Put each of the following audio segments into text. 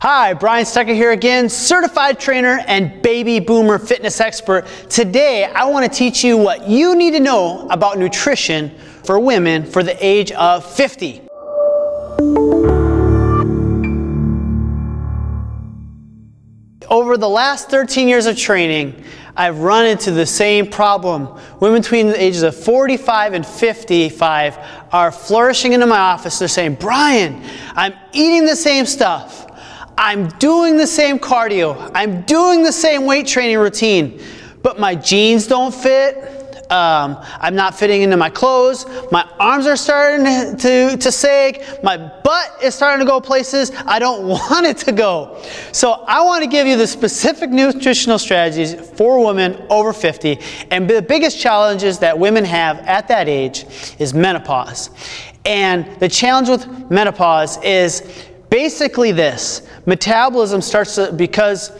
Hi, Brian Stecker here again, certified trainer and baby boomer fitness expert. Today, I want to teach you what you need to know about nutrition for women for the age of 50. Over the last 13 years of training, I've run into the same problem. Women between the ages of 45 and 55 are flourishing into my office. They're saying, Brian, I'm eating the same stuff. I'm doing the same cardio, I'm doing the same weight training routine, but my jeans don't fit, I'm not fitting into my clothes, my arms are starting to sag, my butt is starting to go places I don't want it to go. So I want to give you the specific nutritional strategies for women over 50, and the biggest challenges that women have at that age is menopause. And the challenge with menopause is basically this: metabolism starts to, because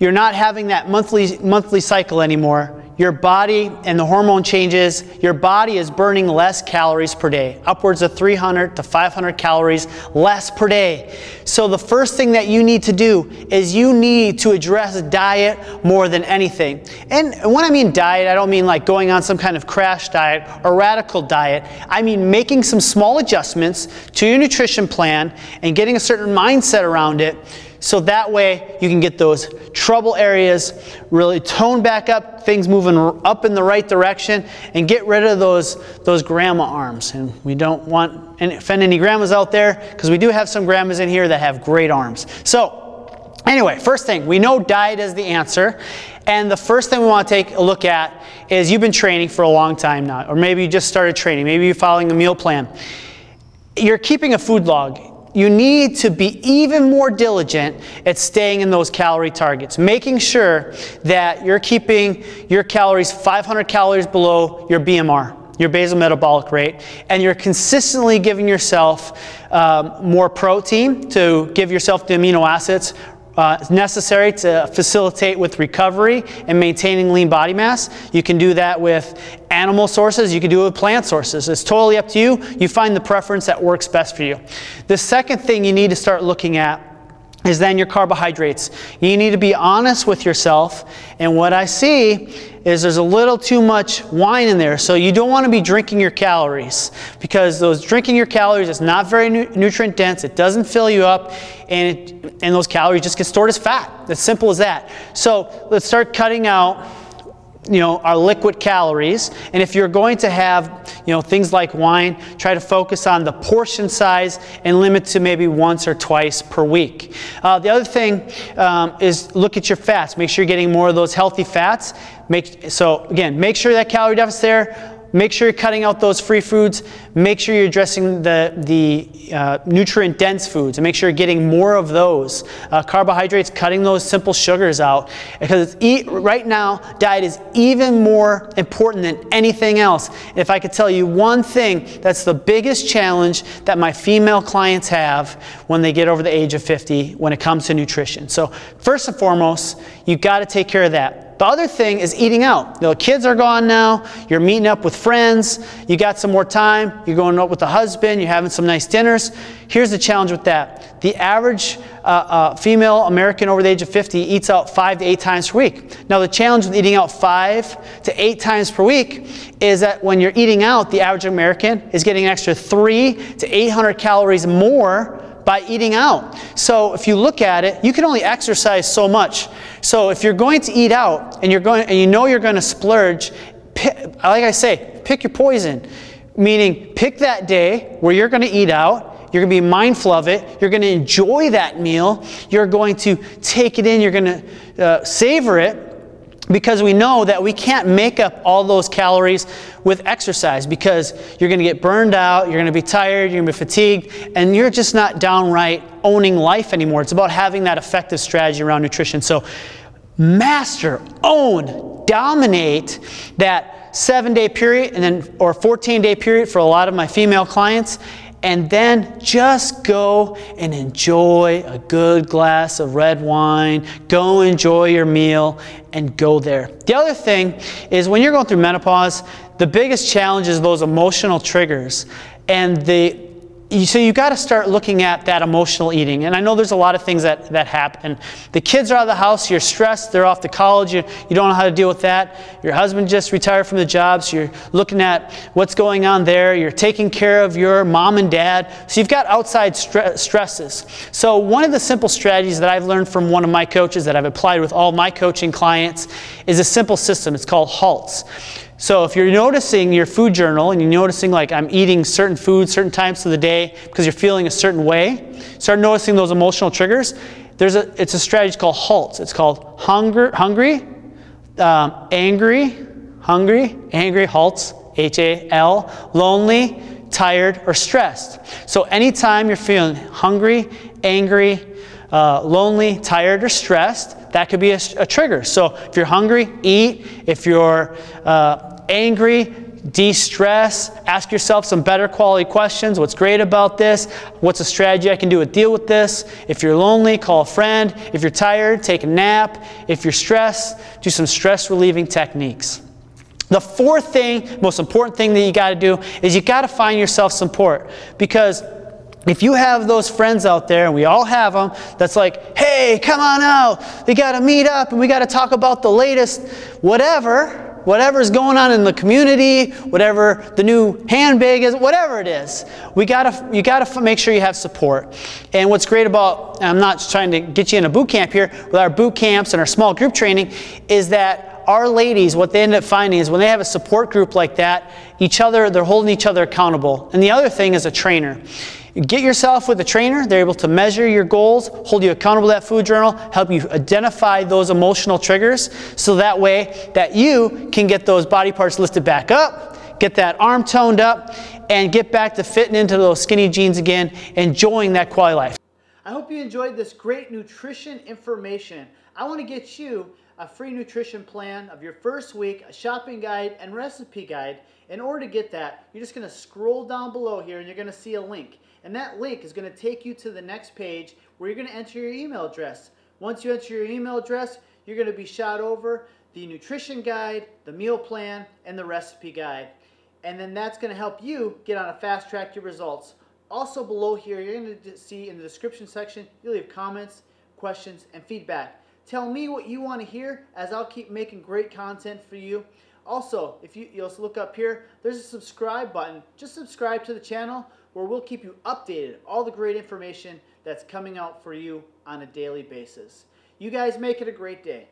you're not having that monthly cycle anymore, your body and the hormone changes, your body is burning less calories per day, upwards of 300 to 500 calories less per day. So the first thing that you need to do is you need to address diet more than anything. And when I mean diet, I don't mean like going on some kind of crash diet or radical diet. I mean making some small adjustments to your nutrition plan and getting a certain mindset around it, so that way you can get those trouble areas really toned back up, things moving up in the right direction, and get rid of those grandma arms. And we don't want to offend any grandmas out there, because we do have some grandmas in here that have great arms. So anyway, first thing, we know diet is the answer. And the first thing we want to take a look at is you've been training for a long time now, or maybe you just started training, maybe you're following a meal plan. You're keeping a food log. You need to be even more diligent at staying in those calorie targets, making sure that you're keeping your calories 500 calories below your BMR, your basal metabolic rate, and you're consistently giving yourself more protein to give yourself the amino acids necessary to facilitate with recovery and maintaining lean body mass. You can do that with animal sources, you can do it with plant sources. It's totally up to you. You find the preference that works best for you. The second thing you need to start looking at is then your carbohydrates. You need to be honest with yourself, and what I see is there's a little too much wine in there, so you don't want to be drinking your calories, because those drinking your calories is not very nutrient dense, it doesn't fill you up, and those calories just get stored as fat. As simple as that. So let's start cutting out, you know, our liquid calories, and if you're going to have, you know, things like wine, try to focus on the portion size and limit to maybe once or twice per week. The other thing is look at your fats. Make sure you're getting more of those healthy fats. Make sure that calorie deficit's there. Make sure you're cutting out those free foods. Make sure you're addressing the nutrient dense foods, and make sure you're getting more of those. Carbohydrates, cutting those simple sugars out, because right now diet is even more important than anything else. And if I could tell you one thing, that's the biggest challenge that my female clients have when they get over the age of 50 when it comes to nutrition. So first and foremost, you've got to take care of that. The other thing is eating out. The kids are gone now, you're meeting up with friends, you got some more time, you're going out with the husband, you're having some nice dinners. Here's the challenge with that. The average female American over the age of 50 eats out 5 to 8 times per week. Now the challenge with eating out 5 to 8 times per week is that when you're eating out, the average American is getting an extra 300 to 800 calories more by eating out. So if you look at it, you can only exercise so much. So if you're going to eat out and you know you're going to splurge, like I say, pick your poison. Meaning, pick that day where you're going to eat out. You're going to be mindful of it. You're going to enjoy that meal. You're going to take it in. You're going to savor it, because we know that we can't make up all those calories with exercise, because you're going to get burned out, you're going to be tired, you're going to be fatigued, and you're just not downright owning life anymore. It's about having that effective strategy around nutrition. So master, own, dominate that 7-day period, and then or 14-day period for a lot of my female clients, and then just go and enjoy a good glass of red wine, go enjoy your meal, and go there. The other thing is, when you're going through menopause, the biggest challenge is those emotional triggers, and the so you got to start looking at that emotional eating. And I know there's a lot of things that happen. The kids are out of the house, you're stressed, they're off to college, you don't know how to deal with that. Your husband just retired from the job, so you're looking at what's going on there. You're taking care of your mom and dad. So you've got outside stresses. So one of the simple strategies that I've learned from one of my coaches that I've applied with all my coaching clients is a simple system. It's called HALTS. So if you're noticing your food journal and you're noticing like I'm eating certain foods certain times of the day because you're feeling a certain way, start noticing those emotional triggers. It's a strategy called HALTS. It's called hungry, angry, HALTS, H-A-L, lonely, tired, or stressed. So anytime you're feeling hungry, angry, lonely, tired, or stressed, that could be a trigger. So if you're hungry, eat. If you're angry, de-stress. Ask yourself some better quality questions. What's great about this? What's a strategy I can do to deal with this? If you're lonely, call a friend. If you're tired, take a nap. If you're stressed, do some stress relieving techniques. The fourth thing, most important thing that you got to do is you got to find yourself support, because if you have those friends out there, and we all have them, that's like, hey, come on out, we got to meet up and we got to talk about the latest whatever's going on in the community, whatever the new handbag is, whatever it is, you gotta make sure you have support. And what's great about, and I'm not trying to get you in a boot camp here, with our boot camps and our small group training, is that our ladies, what they end up finding is when they have a support group like that, they're holding each other accountable. And the other thing is a trainer. Get yourself with a trainer. They're able to measure your goals, hold you accountable to that food journal, help you identify those emotional triggers, so that way that you can get those body parts lifted back up, get that arm toned up, and get back to fitting into those skinny jeans again, enjoying that quality life. I hope you enjoyed this great nutrition information. I want to get you a free nutrition plan of your first week, a shopping guide, and recipe guide. In order to get that, you're just going to scroll down below here and you're going to see a link. And that link is going to take you to the next page where you're going to enter your email address. Once you enter your email address, you're going to be shot over the nutrition guide, the meal plan, and the recipe guide. And then that's going to help you get on a fast track to your results. Also below here, you're going to see in the description section, you leave comments, questions, and feedback. Tell me what you want to hear, as I'll keep making great content for you. Also, if you'll look up here, there's a subscribe button. Just subscribe to the channel, where we'll keep you updated, all the great information that's coming out for you on a daily basis. You guys make it a great day.